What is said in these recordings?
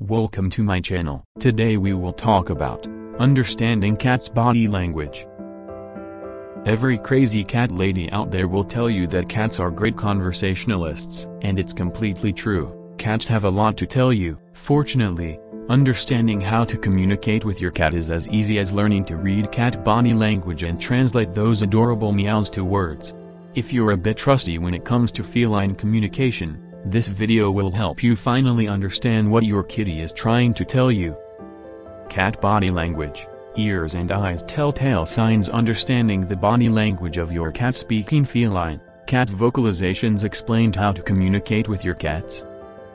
Welcome to my channel. Today we will talk about understanding cats' body language. Every crazy cat lady out there will tell you that cats are great conversationalists, and it's completely true. Cats have a lot to tell you. Fortunately, understanding how to communicate with your cat is as easy as learning to read cat body language and translate those adorable meows to words. If you're a bit rusty when it comes to feline communication, this video will help you finally understand what your kitty is trying to tell you. Cat body language. Ears and eyes. Telltale signs. Understanding the body language of your cat. Speaking feline. Cat vocalizations explained how to communicate with your cats.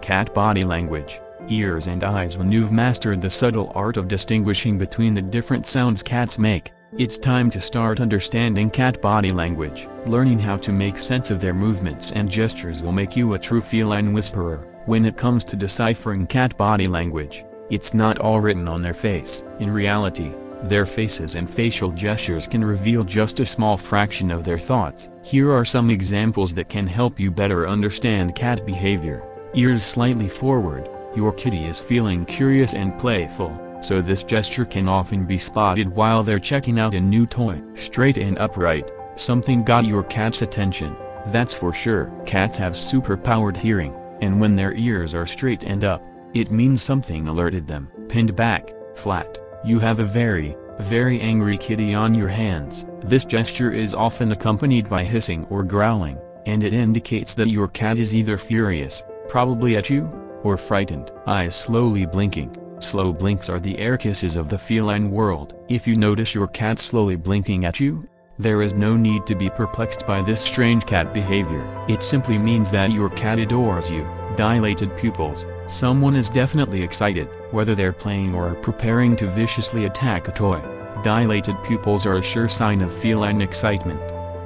Cat body language. Ears and eyes. When you've mastered the subtle art of distinguishing between the different sounds cats make, it's time to start understanding cat body language. Learning how to make sense of their movements and gestures will make you a true feline whisperer. When it comes to deciphering cat body language, it's not all written on their face. In reality, their faces and facial gestures can reveal just a small fraction of their thoughts. Here are some examples that can help you better understand cat behavior. Ears slightly forward. Your kitty is feeling curious and playful, so this gesture can often be spotted while they're checking out a new toy. Straight and upright. Something got your cat's attention, that's for sure. Cats have super-powered hearing, and when their ears are straight and up, it means something alerted them. Pinned back, flat. You have a very, very angry kitty on your hands. This gesture is often accompanied by hissing or growling, and it indicates that your cat is either furious, probably at you, or frightened. Eyes slowly blinking. Slow blinks are the air kisses of the feline world. If you notice your cat slowly blinking at you, there is no need to be perplexed by this strange cat behavior. It simply means that your cat adores you. Dilated pupils. Someone is definitely excited, whether they're playing or are preparing to viciously attack a toy. Dilated pupils are a sure sign of feline excitement.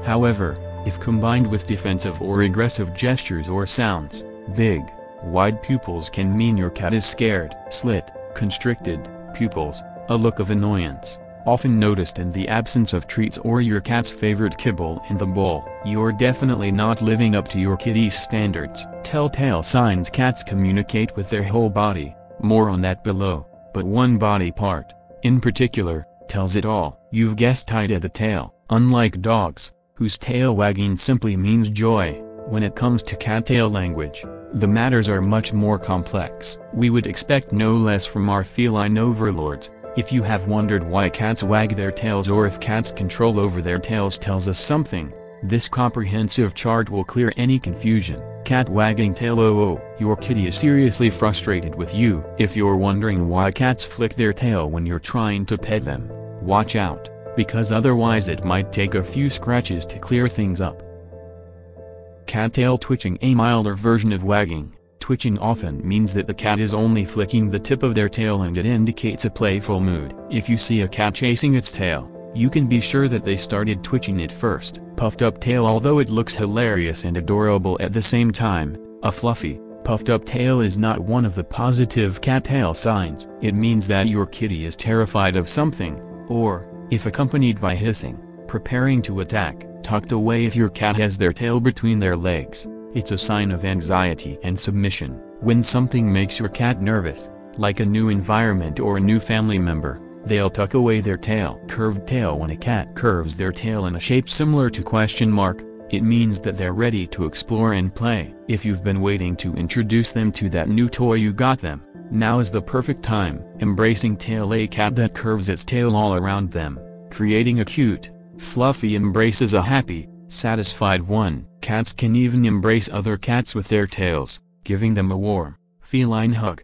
However, if combined with defensive or aggressive gestures or sounds, big, wide pupils can mean your cat is scared. Slit. Constricted pupils, a look of annoyance, often noticed in the absence of treats or your cat's favorite kibble in the bowl. You're definitely not living up to your kitty's standards. Telltale signs cats communicate with their whole body, more on that below, but one body part, in particular, tells it all. You've guessed it, at the tail. Unlike dogs, whose tail wagging simply means joy, when it comes to cat tail language, the matters are much more complex. We would expect no less from our feline overlords. If you have wondered why cats wag their tails or if cats' control over their tails tells us something, this comprehensive chart will clear any confusion. Cat wagging tail. Your kitty is seriously frustrated with you. If you're wondering why cats flick their tail when you're trying to pet them, watch out, because otherwise it might take a few scratches to clear things up. Cat tail twitching. A milder version of wagging. Twitching often means that the cat is only flicking the tip of their tail, and it indicates a playful mood. If you see a cat chasing its tail, you can be sure that they started twitching it first. Puffed up tail. Although it looks hilarious and adorable at the same time, a fluffy, puffed up tail is not one of the positive cat tail signs. It means that your kitty is terrified of something, or, if accompanied by hissing, preparing to attack. Tucked away. If your cat has their tail between their legs, it's a sign of anxiety and submission. When something makes your cat nervous, like a new environment or a new family member, they'll tuck away their tail. Curved tail. When a cat curves their tail in a shape similar to question mark, it means that they're ready to explore and play. If you've been waiting to introduce them to that new toy you got them, now is the perfect time. Embracing tail. A cat that curves its tail all around them, creating a cute, fluffy embrace is a happy, satisfied one. Cats can even embrace other cats with their tails, giving them a warm, feline hug.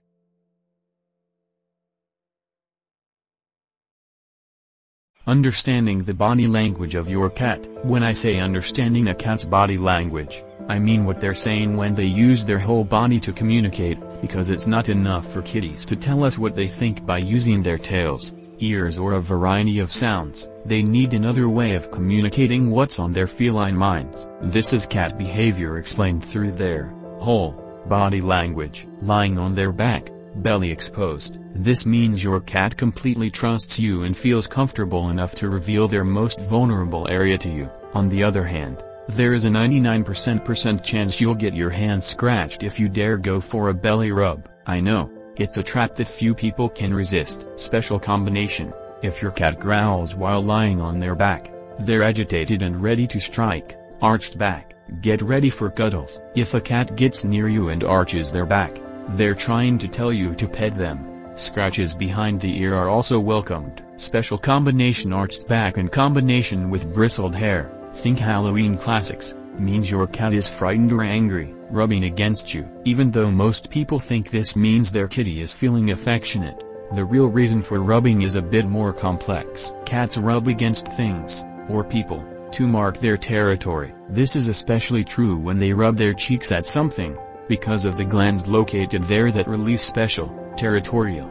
Understanding the body language of your cat. When I say understanding a cat's body language, I mean what they're saying when they use their whole body to communicate, because it's not enough for kitties to tell us what they think by using their tails, ears, or a variety of sounds. They need another way of communicating what's on their feline minds. This is cat behavior explained through their whole body language. Lying on their back, belly exposed. This means your cat completely trusts you and feels comfortable enough to reveal their most vulnerable area to you. On the other hand, there is a 99% chance you'll get your hand scratched if you dare go for a belly rub. I know, It's a trap that few people can resist. Special combination: if your cat growls while lying on their back, they're agitated and ready to strike. Arched back: get ready for cuddles. If a cat gets near you and arches their back, they're trying to tell you to pet them. Scratches behind the ear are also welcomed. Special combination: arched back in combination with bristled hair. Think Halloween classics. Means your cat is frightened or angry, rubbing against you. Even though most people think this means their kitty is feeling affectionate, the real reason for rubbing is a bit more complex. Cats rub against things, or people, to mark their territory. This is especially true when they rub their cheeks at something, because of the glands located there that release special, territorial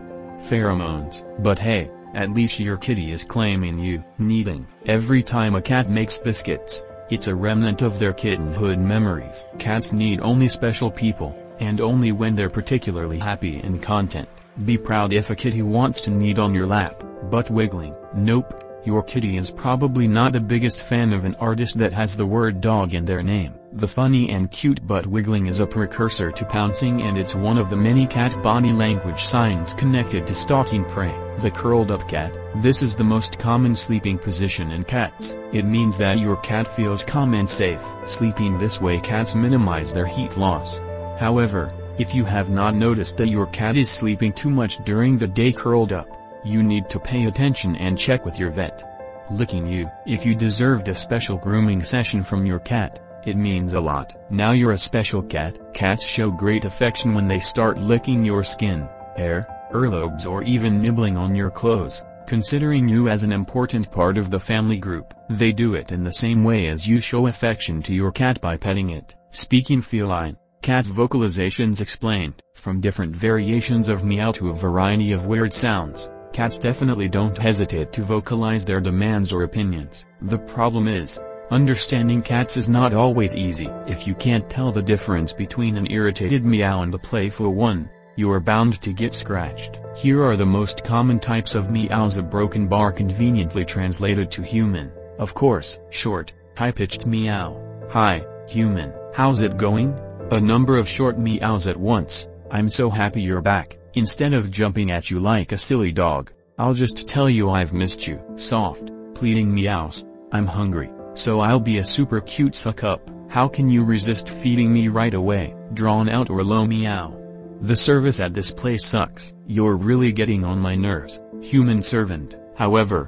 pheromones. But hey, at least your kitty is claiming you. Kneading: every time a cat makes biscuits, it's a remnant of their kittenhood memories. Cats need only special people, and only when they're particularly happy and content. Be proud if a kitty wants to knead on your lap. But wiggling: nope. Your kitty is probably not the biggest fan of an artist that has the word dog in their name. The funny and cute butt wiggling is a precursor to pouncing, and it's one of the many cat body language signs connected to stalking prey. The curled up cat: this is the most common sleeping position in cats. It means that your cat feels calm and safe. Sleeping this way, cats minimize their heat loss. However, if you have not noticed that your cat is sleeping too much during the day curled up, you need to pay attention and check with your vet. Licking you: if you deserved a special grooming session from your cat, it means a lot. Now you're a special cat. Cats show great affection when they start licking your skin, hair, earlobes, or even nibbling on your clothes. Considering you as an important part of the family group, they do it in the same way as you show affection to your cat by petting it. Speaking feline: cat vocalizations explained. From different variations of meow to a variety of weird sounds, cats definitely don't hesitate to vocalize their demands or opinions. The problem is, understanding cats is not always easy. If you can't tell the difference between an irritated meow and a playful one, you are bound to get scratched. Here are the most common types of meows: a broken bar, conveniently translated to human, of course; short, high-pitched meow: hi, human, how's it going? A number of short meows at once: I'm so happy you're back, instead of jumping at you like a silly dog; I'll just tell you I've missed you. Soft, pleading meows: I'm hungry, so I'll be a super cute suck up, how can you resist feeding me right away? Drawn out or low meow: the service at this place sucks, you're really getting on my nerves. Human servant. However,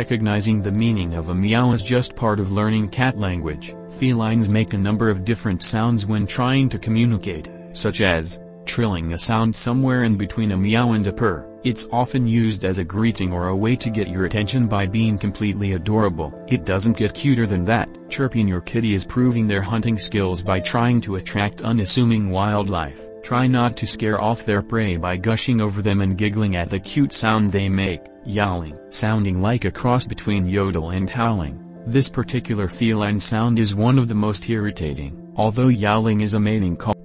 recognizing the meaning of a meow is just part of learning cat language. Felines make a number of different sounds when trying to communicate, such as trilling, a sound somewhere in between a meow and a purr. It's often used as a greeting or a way to get your attention by being completely adorable. It doesn't get cuter than that. Chirping: your kitty is proving their hunting skills by trying to attract unassuming wildlife. Try not to scare off their prey by gushing over them and giggling at the cute sound they make. Yowling: sounding like a cross between yodel and howling. This particular feline sound is one of the most irritating. Although yowling is a mating call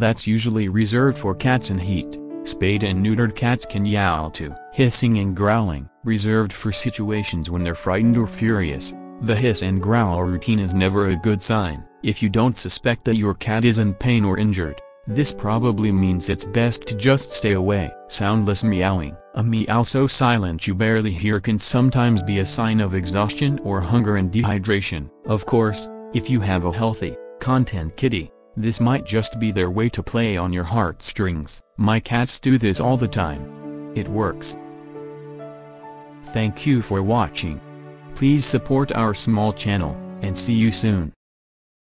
that's usually reserved for cats in heat, spayed and neutered cats can yowl too. Hissing and growling: reserved for situations when they're frightened or furious. The hiss and growl routine is never a good sign. If you don't suspect that your cat is in pain or injured, this probably means it's best to just stay away. Soundless meowing: a meow so silent you barely hear can sometimes be a sign of exhaustion or hunger and dehydration. Of course, if you have a healthy, content kitty, this might just be their way to play on your heartstrings. My cats do this all the time. It works. Thank you for watching. Please support our small channel, and see you soon.